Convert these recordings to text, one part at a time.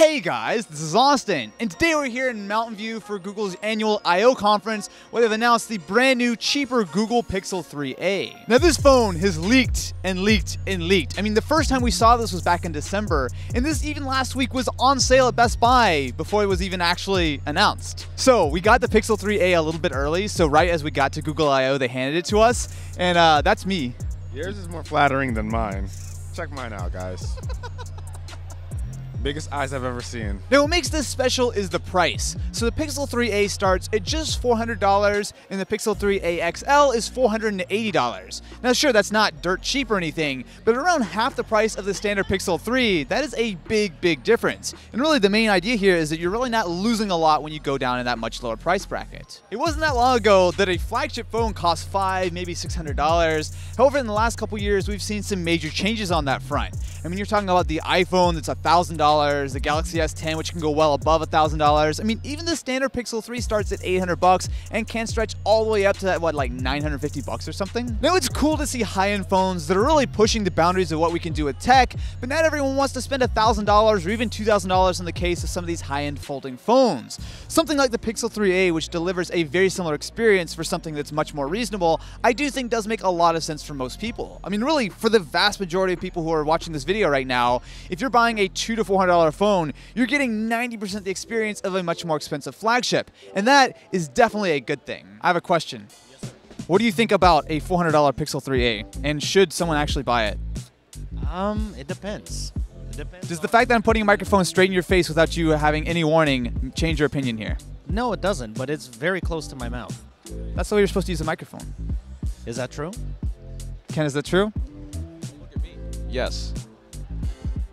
Hey guys, this is Austin, and today we're here in Mountain View for Google's annual I.O. conference, where they've announced the brand new, cheaper Google Pixel 3a. Now this phone has leaked and leaked and leaked. I mean, the first time we saw this was back in December, and this even last week was on sale at Best Buy before it was even actually announced. So we got the Pixel 3a a little bit early, so right as we got to Google I.O. they handed it to us, and that's me. Yours is more flattering than mine. Check mine out, guys. Biggest eyes I've ever seen. Now what makes this special is the price. So the Pixel 3a starts at just $400 and the Pixel 3a XL is $480. Now sure, that's not dirt cheap or anything, but around half the price of the standard Pixel 3, that is a big difference. And really the main idea here is that you're really not losing a lot when you go down in that much lower price bracket. It wasn't that long ago that a flagship phone cost $500, maybe $600. However, in the last couple years, we've seen some major changes on that front. I mean, you're talking about the iPhone that's $1,000, the Galaxy S10, which can go well above $1,000. I mean, even the standard Pixel 3 starts at $800 and can stretch all the way up to that, what, like $950 or something? Now, it's cool to see high-end phones that are really pushing the boundaries of what we can do with tech, but not everyone wants to spend $1,000 or even $2,000 in the case of some of these high-end folding phones. Something like the Pixel 3a, which delivers a very similar experience for something that's much more reasonable, I do think does make a lot of sense for most people. I mean, really, for the vast majority of people who are watching this video right now, if you're buying a $200 to $400 phone, you're getting 90% the experience of a much more expensive flagship. And that is definitely a good thing. I have a question. Yes, sir. What do you think about a $400 Pixel 3a? And should someone actually buy it? It depends. Does the fact that I'm putting a microphone straight in your face without you having any warning change your opinion here? No, it doesn't, but it's very close to my mouth. That's the way you're supposed to use a microphone. Is that true? Ken, is that true? Look at me. Yes.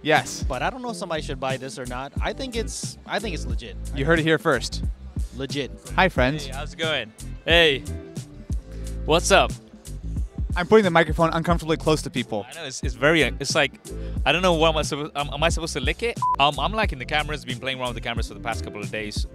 Yes. But I don't know if somebody should buy this or not. I think it's legit. You heard it here first. Legit. Hi, friends. Hey, how's it going? Hey. What's up? I'm putting the microphone uncomfortably close to people. I know, it's like, I don't know what am I supposed to lick it? I'm liking the cameras, been playing around with the cameras for the past couple of days.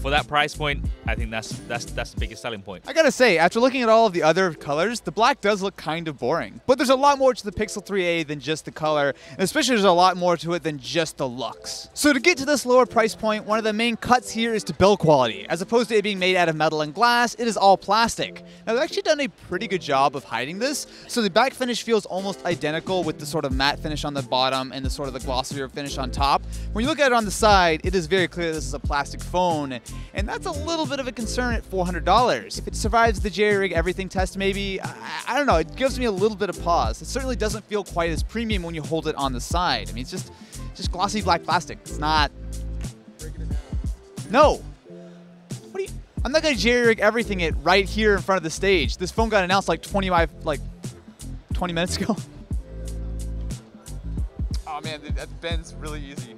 For that price point, I think that's the biggest selling point. I gotta say, after looking at all of the other colors, the black does look kind of boring. But there's a lot more to the Pixel 3a than just the color, and especially there's a lot more to it than just the looks. So to get to this lower price point, one of the main cuts here is to build quality. As opposed to it being made out of metal and glass, it is all plastic. Now they've actually done a pretty good job of hiding this, so the back finish feels almost identical with the sort of matte finish on the bottom and the sort of the glossier finish on top. When you look at it on the side, it is very clear this is a plastic phone, and that's a little bit of a concern at $400. If it survives the jerry-rig everything test, maybe, I don't know, it gives me a little bit of pause. It certainly doesn't feel quite as premium when you hold it on the side. I mean, it's just glossy black plastic. It's not... No! I'm not gonna jerry-rig everything it right here in front of the stage. This phone got announced like 20 minutes ago. Oh man, that bends really easy.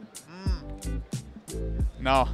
No,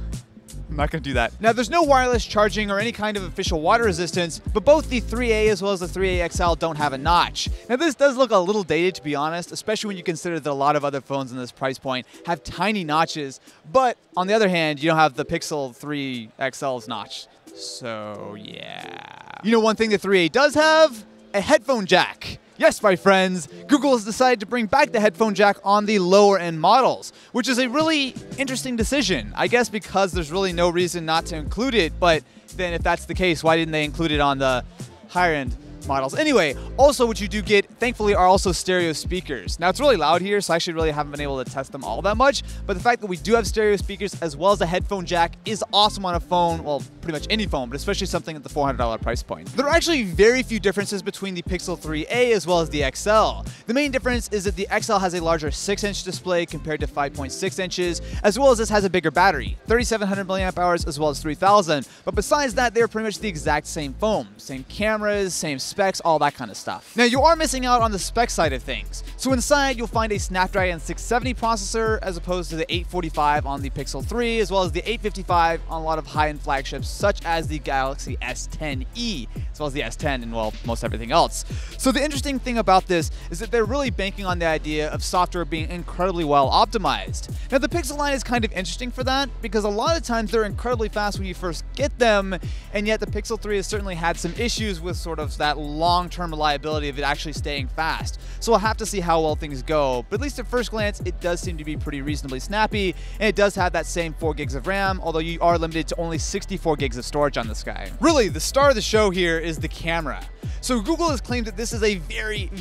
I'm not gonna do that. Now there's no wireless charging or any kind of official water resistance, but both the 3A as well as the 3A XL don't have a notch. Now this does look a little dated, to be honest, especially when you consider that a lot of other phones in this price point have tiny notches, but on the other hand, you don't have the Pixel 3 XL's notch. So yeah. You know one thing the 3A does have? A headphone jack. Yes, my friends, Google has decided to bring back the headphone jack on the lower end models, which is a really interesting decision. I guess because there's really no reason not to include it, but then if that's the case, why didn't they include it on the higher end models? Anyway, also what you do get, thankfully, are also stereo speakers. Now it's really loud here, so I actually really haven't been able to test them all that much, but the fact that we do have stereo speakers as well as a headphone jack is awesome on a phone, well, pretty much any phone, but especially something at the $400 price point. There are actually very few differences between the Pixel 3a as well as the XL. The main difference is that the XL has a larger 6-inch display compared to 5.6 inches, as well as this has a bigger battery, 3,700 milliamp hours as well as 3,000, but besides that, they're pretty much the exact same phone, same cameras, same specs, all that kind of stuff. Now you are missing out on the spec side of things. So inside you'll find a Snapdragon 670 processor as opposed to the 845 on the Pixel 3 as well as the 855 on a lot of high-end flagships such as the Galaxy S10e as well as the S10 and well, most everything else. So the interesting thing about this is that they're really banking on the idea of software being incredibly well optimized. Now the Pixel line is kind of interesting for that because a lot of times they're incredibly fast when you first get them, and yet the Pixel 3 has certainly had some issues with sort of that long-term reliability of it actually staying fast. So we'll have to see how well things go, but at least at first glance, it does seem to be pretty reasonably snappy, and it does have that same 4 gigs of RAM, although you are limited to only 64 gigs of storage on this guy. Really, the star of the show here is the camera. So Google has claimed that this is a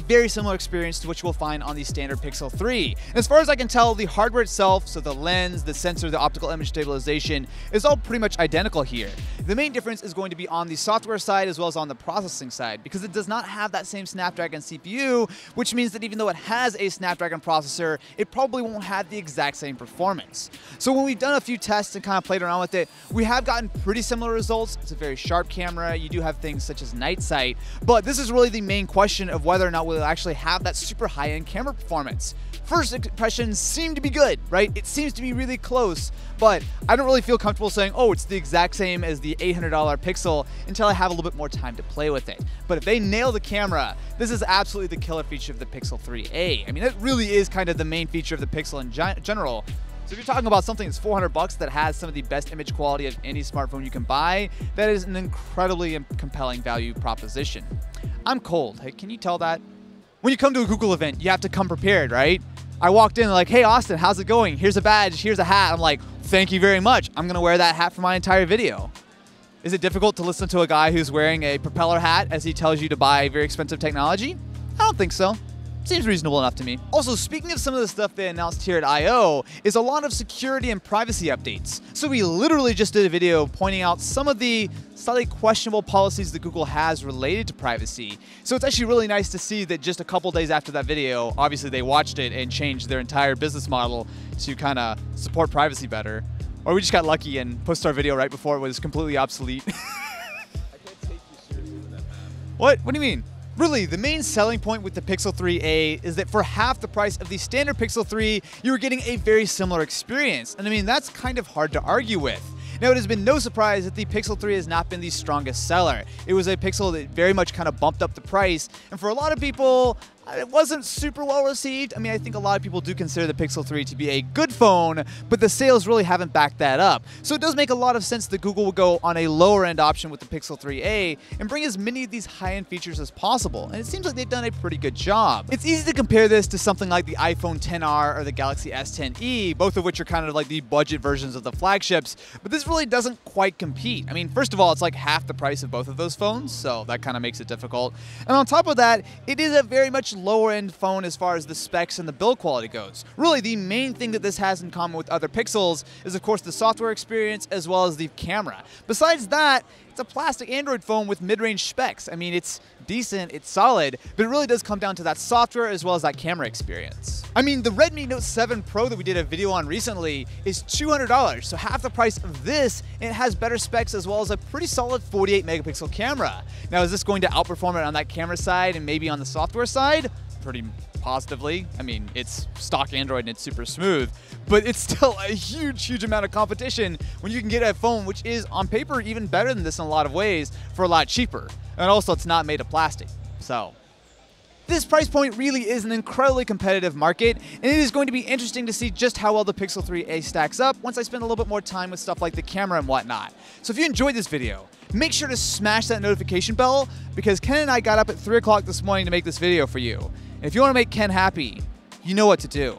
very similar experience to what you will find on the standard Pixel 3. And as far as I can tell, the hardware itself, so the lens, the sensor, the optical image stabilization, is all pretty much identical here. The main difference is going to be on the software side as well as on the processing side, because it does not have that same Snapdragon CPU, which means that even though it has a Snapdragon processor, it probably won't have the exact same performance. So when we've done a few tests and kind of played around with it, we have gotten pretty similar results. It's a very sharp camera. You do have things such as Night Sight, but this is really the main question of whether or not we'll actually have that super high-end camera performance. First impressions seem to be good, right? It seems to be really close, but I don't really feel comfortable saying, oh, it's the exact same as the $800 Pixel until I have a little bit more time to play with it. But if they nail the camera, this is absolutely the killer feature of the Pixel 3a. I mean, it really is kind of the main feature of the Pixel in general. So if you're talking about something that's $400 that has some of the best image quality of any smartphone you can buy, that is an incredibly compelling value proposition. I'm cold. Hey, can you tell that? When you come to a Google event, you have to come prepared, right? I walked in like, hey, Austin, how's it going? Here's a badge, here's a hat. I'm like, thank you very much. I'm gonna wear that hat for my entire video. Is it difficult to listen to a guy who's wearing a propeller hat as he tells you to buy very expensive technology? I don't think so. Seems reasonable enough to me. Also, speaking of some of the stuff they announced here at I/O is a lot of security and privacy updates. So we literally just did a video pointing out some of the slightly questionable policies that Google has related to privacy. So it's actually really nice to see that just a couple days after that video, obviously they watched it and changed their entire business model to kind of support privacy better. Or we just got lucky and posted our video right before it was completely obsolete. I can't take you seriously with that map. What? What do you mean? Really, the main selling point with the Pixel 3a is that for half the price of the standard Pixel 3, you were getting a very similar experience. And I mean, that's kind of hard to argue with. Now, it has been no surprise that the Pixel 3 has not been the strongest seller. It was a Pixel that very much kind of bumped up the price. And for a lot of people, it wasn't super well received. I mean, I think a lot of people do consider the Pixel 3 to be a good phone, but the sales really haven't backed that up. So it does make a lot of sense that Google will go on a lower end option with the Pixel 3a and bring as many of these high-end features as possible. And it seems like they've done a pretty good job. It's easy to compare this to something like the iPhone XR or the Galaxy S10e, both of which are kind of like the budget versions of the flagships, but this really doesn't quite compete. I mean, first of all, it's like half the price of both of those phones, so that kind of makes it difficult. And on top of that, it is a very much lower-end phone as far as the specs and the build quality goes. Really, the main thing that this has in common with other Pixels is, of course, the software experience as well as the camera. Besides that, it's a plastic Android phone with mid-range specs. I mean, it's decent, it's solid, but it really does come down to that software as well as that camera experience. I mean, the Redmi Note 7 Pro that we did a video on recently is $200, so half the price of this, and it has better specs as well as a pretty solid 48-megapixel camera. Now, is this going to outperform it on that camera side and maybe on the software side? Pretty positively. I mean, it's stock Android and it's super smooth, but it's still a huge amount of competition when you can get a phone which is, on paper, even better than this in a lot of ways for a lot cheaper. And also, it's not made of plastic, so. This price point really is an incredibly competitive market, and it is going to be interesting to see just how well the Pixel 3a stacks up once I spend a little bit more time with stuff like the camera and whatnot. So if you enjoyed this video, make sure to smash that notification bell, because Ken and I got up at 3 o'clock this morning to make this video for you. And if you want to make Ken happy, you know what to do.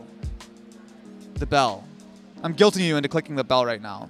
The bell. I'm guilting you into clicking the bell right now.